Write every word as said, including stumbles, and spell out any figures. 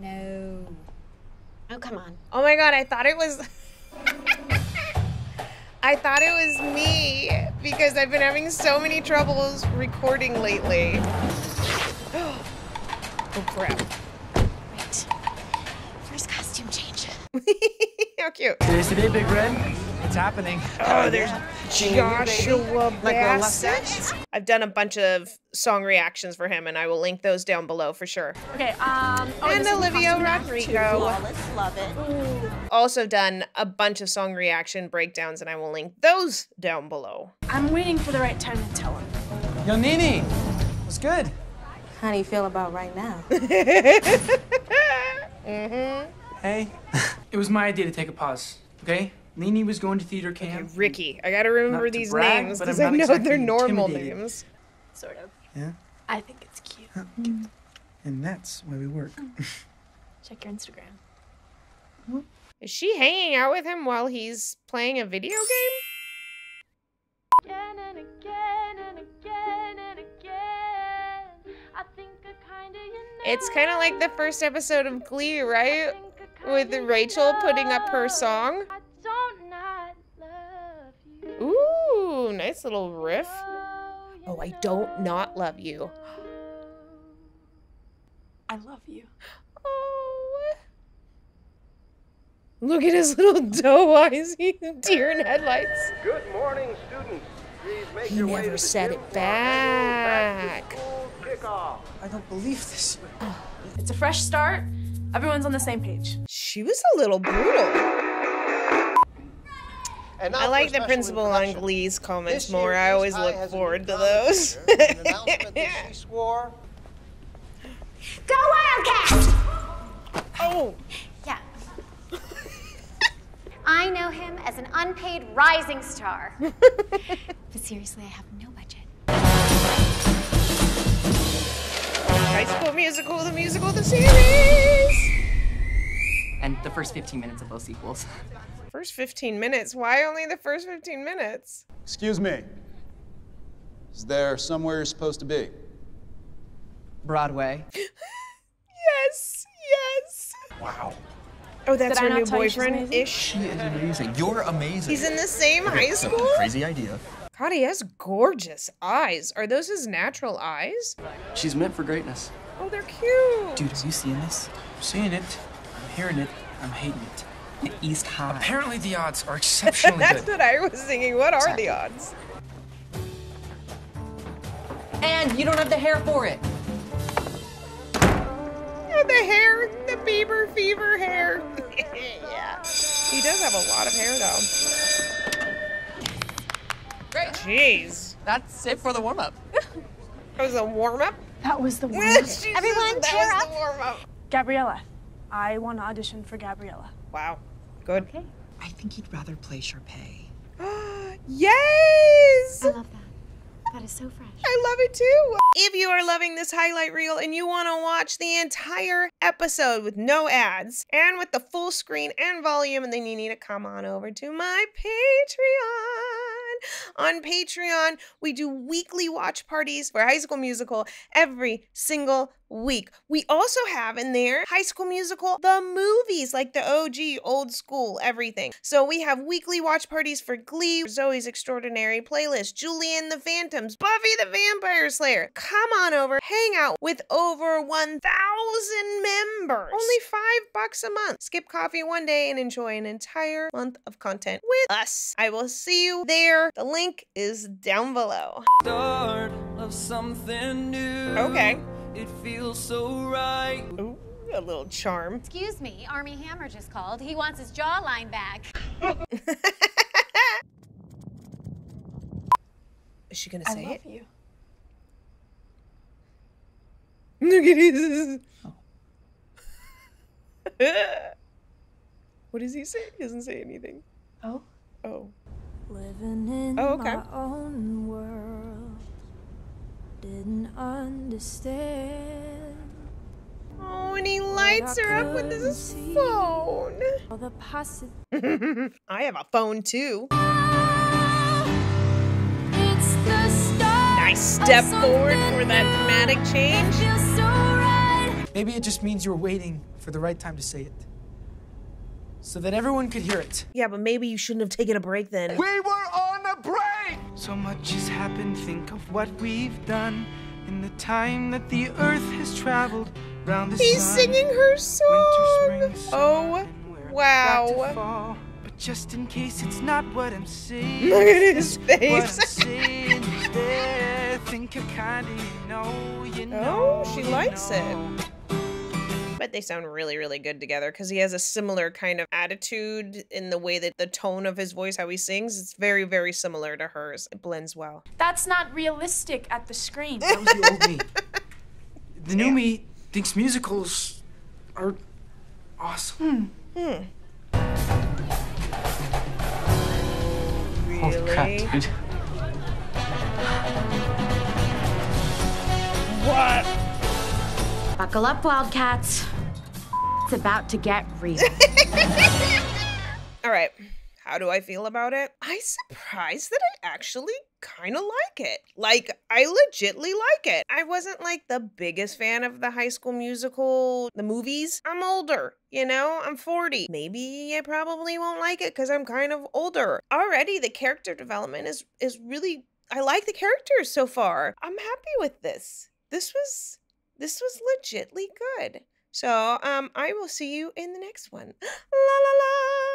No. Oh, come on. Oh my God, I thought it was... I thought it was me because I've been having so many troubles recording lately. Oh, crap. Right. First costume change. How cute. Today's the day, Big Red. It's happening. Oh, there's Joshua Bassett. I've done a bunch of song reactions for him, and I will link those down below for sure. Okay. Um, oh, and Olivia Rodrigo. Love it. Also done a bunch of song reaction breakdowns, and I will link those down below. I'm waiting for the right time to tell him. Yo, Nini, what's good? How do you feel about right now? Mm-hmm. Hey, it was my idea to take a pause, okay? Nini was going to theater camp. Okay, Ricky. I gotta remember these brag, names because I know exactly they're normal names. Sort of. Yeah? I think it's cute. Uh, mm. And that's why we work. Check your Instagram. What? Is she hanging out with him while he's playing a video game? Again and again and again and again. I think I kinda, you know. It's kind of like the first episode of Glee, right? I I with Rachel know. Putting up her song. I Ooh, nice little riff. Oh, I don't not love you. I love you. Oh. Look at his little doe eyes, deer in headlights. Good morning, students. Please make he your never way said it back. back I don't believe this. It's a fresh start. Everyone's on the same page. She was a little brutal. I like the principal on Glee's comments more. I always look forward to those. An announcement that she swore. Go Wildcats! Oh! Yeah. I know him as an unpaid rising star. But seriously, I have no budget. High School Musical, the musical, the series! And the first fifteen minutes of both sequels. First fifteen minutes? Why only the first fifteen minutes? Excuse me. Is there somewhere you're supposed to be? Broadway. Yes, yes. Wow. Oh, that's her new boyfriend-ish. She is amazing. You're amazing. He's in the same okay, high school? So crazy idea. God, he has gorgeous eyes. Are those his natural eyes? She's meant for greatness. Oh, they're cute. Dude, are you seeing this? I'm seeing it. I'm hearing it. I'm hating it. East High. Apparently the odds are exceptionally That's good. That's what I was thinking. What are the odds? And you don't have the hair for it. Yeah, the hair, the Bieber fever hair. Yeah. He does have a lot of hair though. Great. Jeez. That's it for the warm-up. That was a warm-up? That was the warm-up. Everyone, cheer up. The warm-up. Gabriella. I want to audition for Gabriella. Wow. Good. Okay. I think he'd rather play Sharpay. Yes! I love that. That is so fresh. I love it too. If you are loving this highlight reel and you want to watch the entire episode with no ads and with the full screen and volume, then you need to come on over to my Patreon. On Patreon, we do weekly watch parties for High School Musical every single week. We also have in there High School Musical, the movies, like the O G, old school, everything. So we have weekly watch parties for Glee, Zoe's Extraordinary Playlist, Julie and the Phantoms, Buffy the Vampire Slayer. Come on over, hang out with over one thousand members. Only five bucks a month. Skip coffee one day and enjoy an entire month of content with us. I will see you there. The link is down below. Start of something new. Okay. It feels so right. Ooh, a little charm. Excuse me, Armie Hammer just called. He wants his jawline back. Is she gonna say it? I love it? you. Look at his. Oh. What does he say? He doesn't say anything. Oh. Oh. Living in oh, okay. my own world, didn't understand. Oh, and he lights her up with his phone. All the I have a phone too. Oh, it's the nice step forward for that dramatic change. That Maybe it just means you were waiting for the right time to say it, so that everyone could hear it. Yeah, but maybe you shouldn't have taken a break then. We were on a break! So much has happened, think of what we've done in the time that the earth has traveled round the sun. He's singing her song! Winter, spring, summer, oh, wow. But just in case it's not what I'm saying. Look at his face. Think of kinda, you know, you know, oh, she likes you know. it. But they sound really, really good together because he has a similar kind of attitude in the way that the tone of his voice, how he sings, it's very, very similar to hers. It blends well. That's not realistic at the screen. That was the old me. The new yeah. me thinks musicals are awesome. Hmm. Hmm. Really? Oh, crap, dude. What? Buckle up, Wildcats. It's about to get real. All right. How do I feel about it? I'm surprised that I actually kind of like it. Like, I legitly like it. I wasn't like the biggest fan of the High School Musical, the movies. I'm older, you know, I'm forty. Maybe I probably won't like it because I'm kind of older. Already the character development is, is really, I like the characters so far. I'm happy with this. This was... This was legitly good. So, um, I will see you in the next one. La la la!